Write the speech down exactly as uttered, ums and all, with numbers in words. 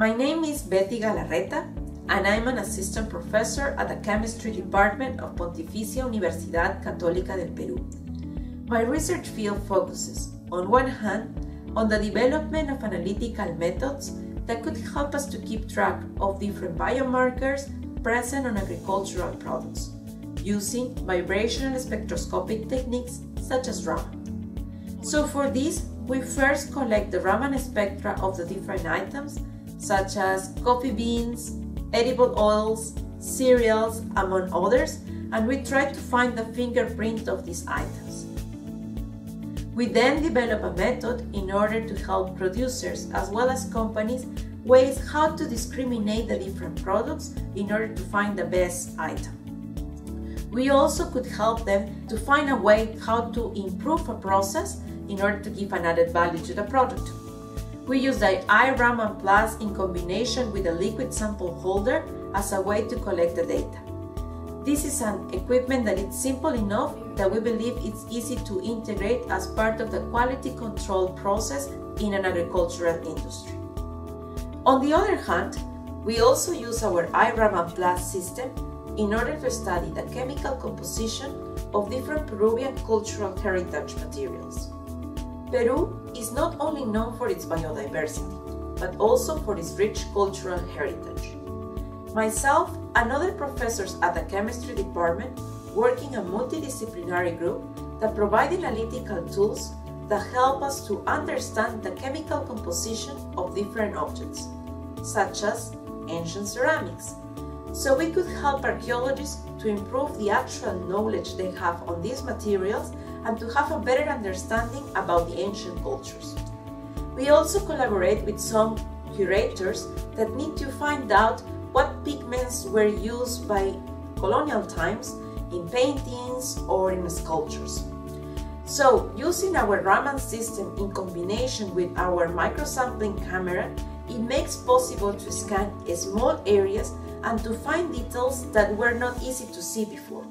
My name is Betty Galarreta, and I'm an assistant professor at the chemistry department of Pontificia Universidad Católica del Perú. My research field focuses, on one hand, on the development of analytical methods that could help us to keep track of different biomarkers present on agricultural products, using vibrational spectroscopic techniques such as Raman. So for this, we first collect the Raman spectra of the different items, such as coffee beans, edible oils, cereals, among others, and we try to find the fingerprint of these items. We then develop a method in order to help producers as well as companies ways how to discriminate the different products in order to find the best item. We also could help them to find a way how to improve a process in order to give an added value to the product. We use the iRaman Plus in combination with a liquid sample holder as a way to collect the data. This is an equipment that is simple enough that we believe it's easy to integrate as part of the quality control process in an agricultural industry. On the other hand, we also use our iRaman Plus system in order to study the chemical composition of different Peruvian cultural heritage materials. Peru is not only known for its biodiversity, but also for its rich cultural heritage. Myself and other professors at the chemistry department work in a multidisciplinary group that provide analytical tools that help us to understand the chemical composition of different objects, such as ancient ceramics, so we could help archaeologists to improve the actual knowledge they have on these materials and to have a better understanding about the ancient cultures. We also collaborate with some curators that need to find out what pigments were used by colonial times in paintings or in sculptures. So, using our Raman system in combination with our microsampling camera, it makes possible to scan small areas and to find details that were not easy to see before.